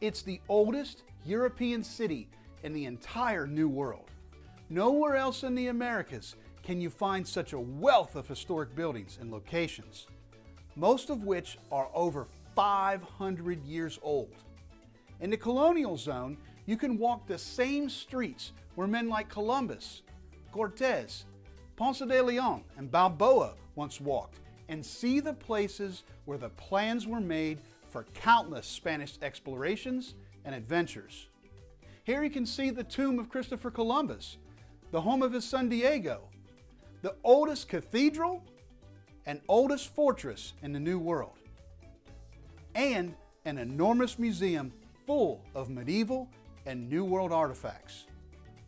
It's the oldest European city in the entire New World. Nowhere else in the Americas can you find such a wealth of historic buildings and locations, most of which are over 500 years old. In the colonial zone, you can walk the same streets where men like Columbus, Cortes, Ponce de Leon, and Balboa once walked, and see the places where the plans were made for countless Spanish explorations and adventures. Here you can see the tomb of Christopher Columbus, the home of his son Diego, the oldest cathedral and oldest fortress in the New World, and an enormous museum full of medieval and New World artifacts.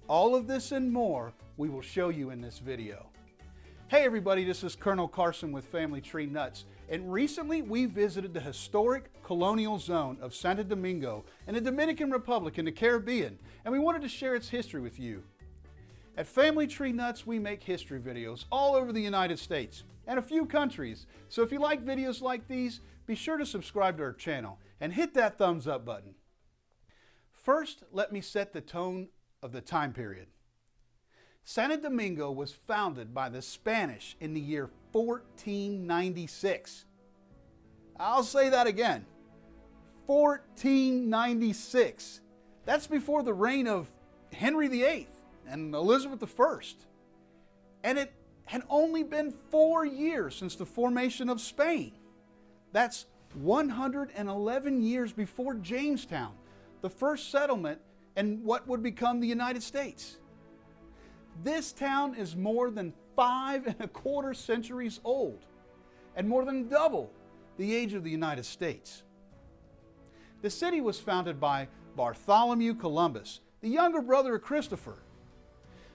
All of this and more we will show you in this video. Hey everybody, this is Colonel Carson with Family Tree Nuts, and recently we visited the historic colonial zone of Santo Domingo in the Dominican Republic in the Caribbean, and we wanted to share its history with you. At Family Tree Nuts, we make history videos all over the United States and a few countries, so if you like videos like these, be sure to subscribe to our channel and hit that thumbs up button. First, let me set the tone of the time period. Santo Domingo was founded by the Spanish in the year 1496. I'll say that again, 1496. That's before the reign of Henry VIII and Elizabeth I. And it had only been 4 years since the formation of Spain. That's 111 years before Jamestown, the first settlement in what would become the United States. This town is more than 5 1/4 centuries old and more than double the age of the United States. The city was founded by Bartholomew Columbus, the younger brother of Christopher.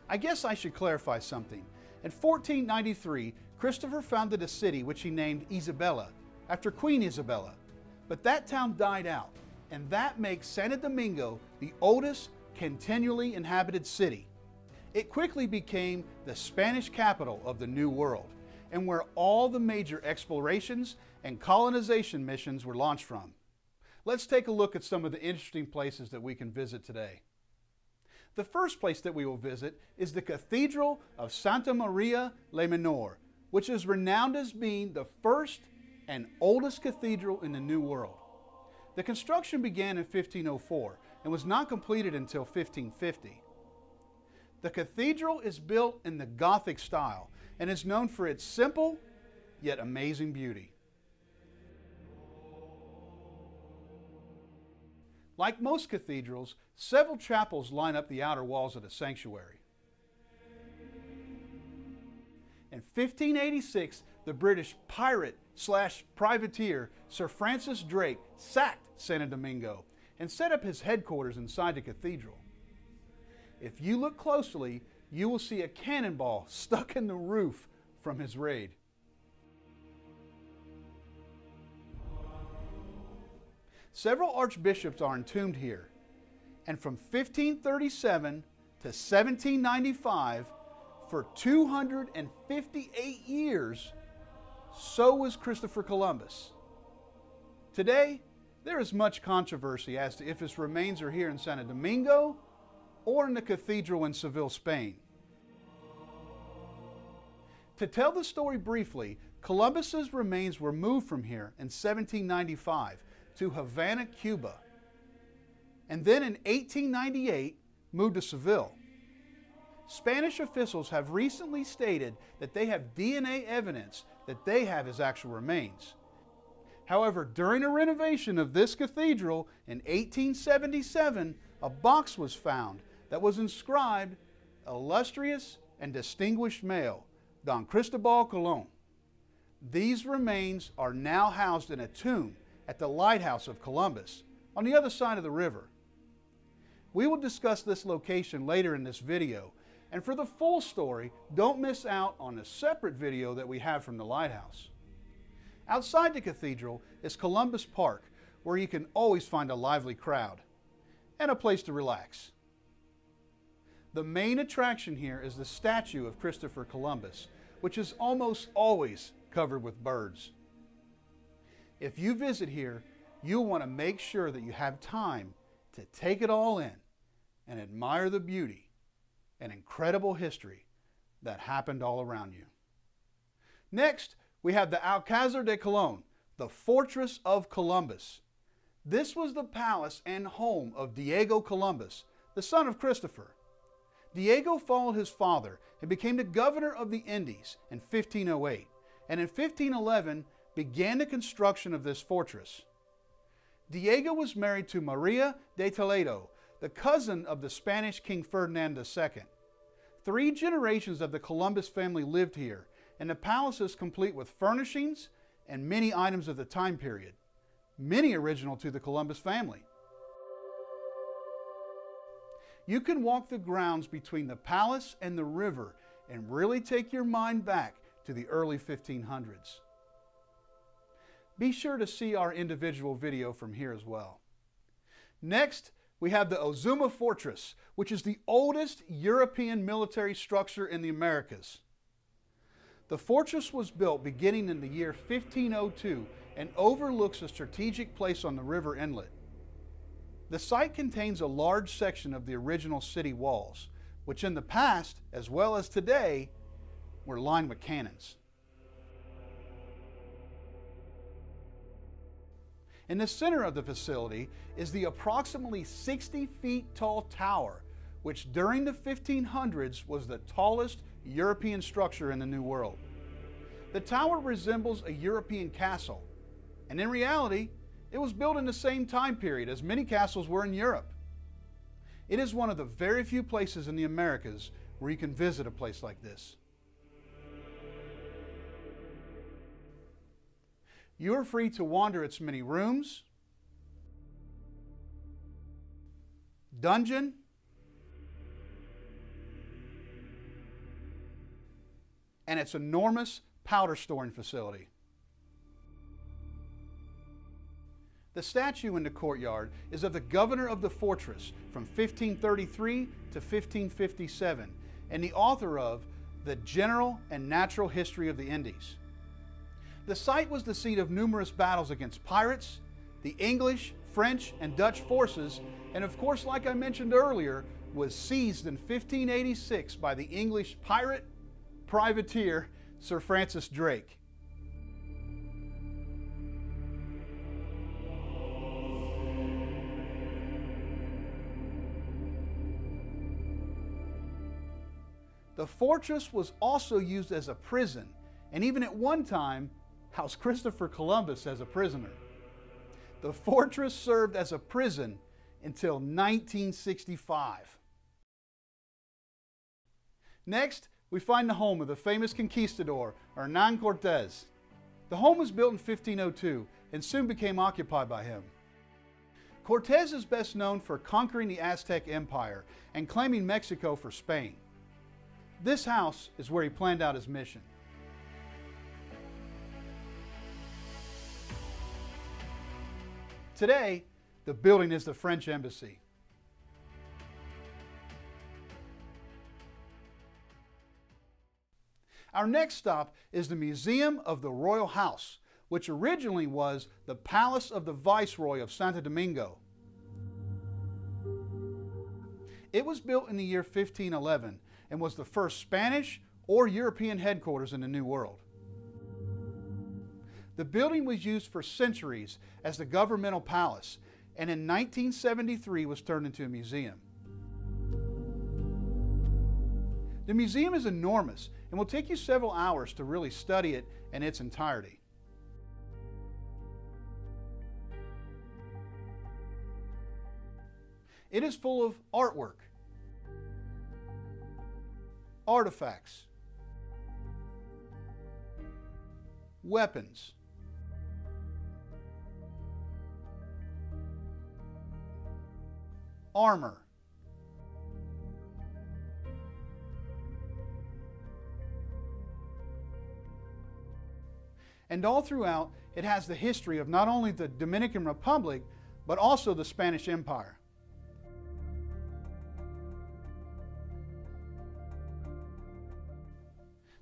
I guess I should clarify something. In 1493, Christopher founded a city which he named Isabella, after Queen Isabella, but that town died out, and that makes Santo Domingo the oldest continually inhabited city. It quickly became the Spanish capital of the New World, and where all the major explorations and colonization missions were launched from. Let's take a look at some of the interesting places that we can visit today. The first place that we will visit is the Cathedral of Santa Maria la Menor, which is renowned as being the first and oldest cathedral in the New World. The construction began in 1504 and was not completed until 1550. The cathedral is built in the Gothic style and is known for its simple yet amazing beauty. Like most cathedrals, several chapels line up the outer walls of the sanctuary. In 1586, the British pirate / privateer Sir Francis Drake sacked Santo Domingo and set up his headquarters inside the cathedral. If you look closely, you will see a cannonball stuck in the roof from his raid. Several archbishops are entombed here, and from 1537 to 1795, for 258 years, so was Christopher Columbus. Today, there is much controversy as to if his remains are here in Santo Domingo or in the cathedral in Seville, Spain. To tell the story briefly, Columbus's remains were moved from here in 1795 to Havana, Cuba, and then in 1898 moved to Seville. Spanish officials have recently stated that they have DNA evidence that they have his actual remains. However, during a renovation of this cathedral in 1877, a box was found that was inscribed, "Illustrious and distinguished male, Don Cristobal Colon." These remains are now housed in a tomb at the Lighthouse of Columbus on the other side of the river. We will discuss this location later in this video, and for the full story, don't miss out on a separate video that we have from the lighthouse. Outside the cathedral is Columbus Park, where you can always find a lively crowd and a place to relax. The main attraction here is the statue of Christopher Columbus, which is almost always covered with birds. If you visit here, you'll want to make sure that you have time to take it all in and admire the beauty and incredible history that happened all around you. Next, we have the Alcázar de Colón, the Fortress of Columbus. This was the palace and home of Diego Columbus, the son of Christopher. Diego followed his father and became the governor of the Indies in 1508, and in 1511 began the construction of this fortress. Diego was married to Maria de Toledo, the cousin of the Spanish King Ferdinand II. Three generations of the Columbus family lived here, and the palace is complete with furnishings and many items of the time period, many original to the Columbus family. You can walk the grounds between the palace and the river and really take your mind back to the early 1500s. Be sure to see our individual video from here as well. Next, we have the Ozama Fortress, which is the oldest European military structure in the Americas. The fortress was built beginning in the year 1502 and overlooks a strategic place on the river inlet. The site contains a large section of the original city walls, which in the past, as well as today, were lined with cannons. In the center of the facility is the approximately 60 feet tall tower, which during the 1500s was the tallest European structure in the New World. The tower resembles a European castle, and in reality, it was built in the same time period as many castles were in Europe. It is one of the very few places in the Americas where you can visit a place like this. You are free to wander its many rooms, dungeon, and its enormous powder storing facility. The statue in the courtyard is of the governor of the fortress from 1533 to 1557 and the author of The General and Natural History of the Indies. The site was the scene of numerous battles against pirates, the English, French, and Dutch forces, and of course, like I mentioned earlier, was seized in 1586 by the English pirate privateer Sir Francis Drake. The fortress was also used as a prison, and even at one time, housed Christopher Columbus as a prisoner. The fortress served as a prison until 1965. Next, we find the home of the famous conquistador, Hernan Cortes. The home was built in 1502 and soon became occupied by him. Cortes is best known for conquering the Aztec Empire and claiming Mexico for Spain. This house is where he planned out his mission. Today, the building is the French Embassy. Our next stop is the Museum of the Royal House, which originally was the Palace of the Viceroy of Santo Domingo. It was built in the year 1511 and was the first Spanish or European headquarters in the New World. The building was used for centuries as the governmental palace, and in 1973 was turned into a museum. The museum is enormous and will take you several hours to really study it in its entirety. It is full of artwork, artifacts, weapons, armor, and all throughout it has the history of not only the Dominican Republic but also the Spanish Empire.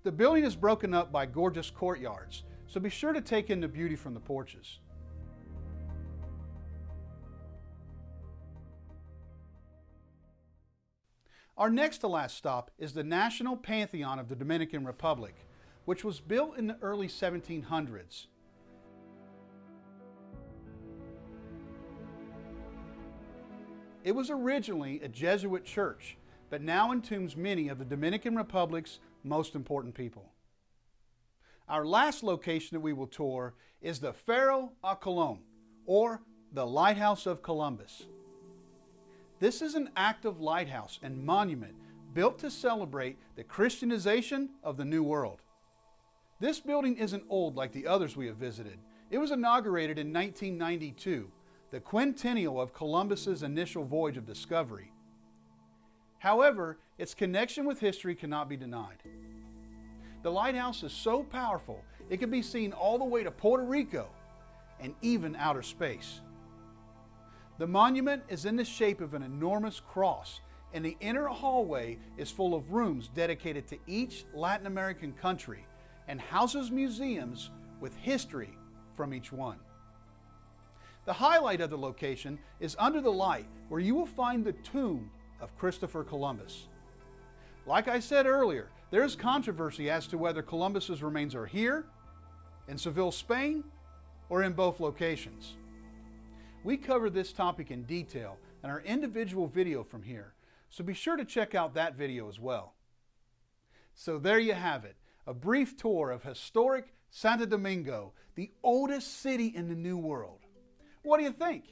The building is broken up by gorgeous courtyards, so be sure to take in the beauty from the porches. Our next to last stop is the National Pantheon of the Dominican Republic, which was built in the early 1700s. It was originally a Jesuit church, but now entombs many of the Dominican Republic's most important people. Our last location that we will tour is the Faro a Colón, or the Lighthouse of Columbus. This is an active lighthouse and monument built to celebrate the Christianization of the New World. This building isn't old like the others we have visited. It was inaugurated in 1992, the quincentennial of Columbus's initial voyage of discovery. However, its connection with history cannot be denied. The lighthouse is so powerful, it can be seen all the way to Puerto Rico and even outer space. The monument is in the shape of an enormous cross, and the inner hallway is full of rooms dedicated to each Latin American country and houses museums with history from each one. The highlight of the location is under the light, where you will find the tomb of Christopher Columbus. Like I said earlier, there is controversy as to whether Columbus's remains are here, in Seville, Spain, or in both locations. We cover this topic in detail in our individual video from here, so be sure to check out that video as well. So there you have it, a brief tour of historic Santo Domingo, the oldest city in the New World. What do you think?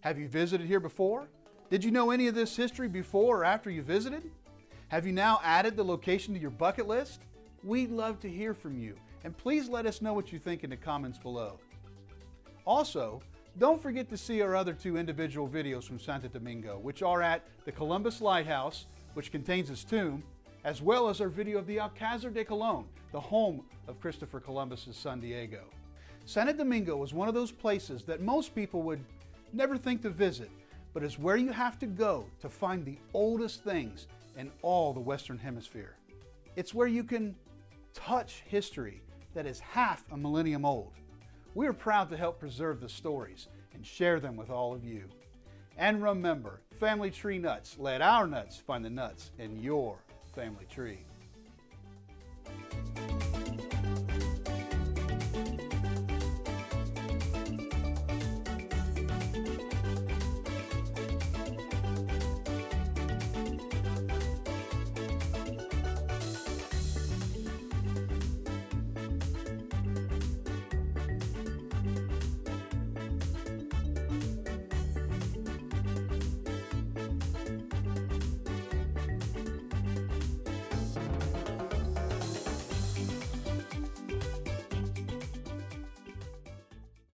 Have you visited here before? Did you know any of this history before or after you visited? Have you now added the location to your bucket list? We'd love to hear from you, and please let us know what you think in the comments below. Also, don't forget to see our other two individual videos from Santo Domingo, which are at the Columbus Lighthouse, which contains his tomb, as well as our video of the Alcázar de Colón, the home of Christopher Columbus's son Diego. Santo Domingo is one of those places that most people would never think to visit, but is where you have to go to find the oldest things in all the Western Hemisphere. It's where you can touch history that is half a millennium old. We are proud to help preserve the stories and share them with all of you. And remember, Family Tree Nuts, let our nuts find the nuts in your family tree.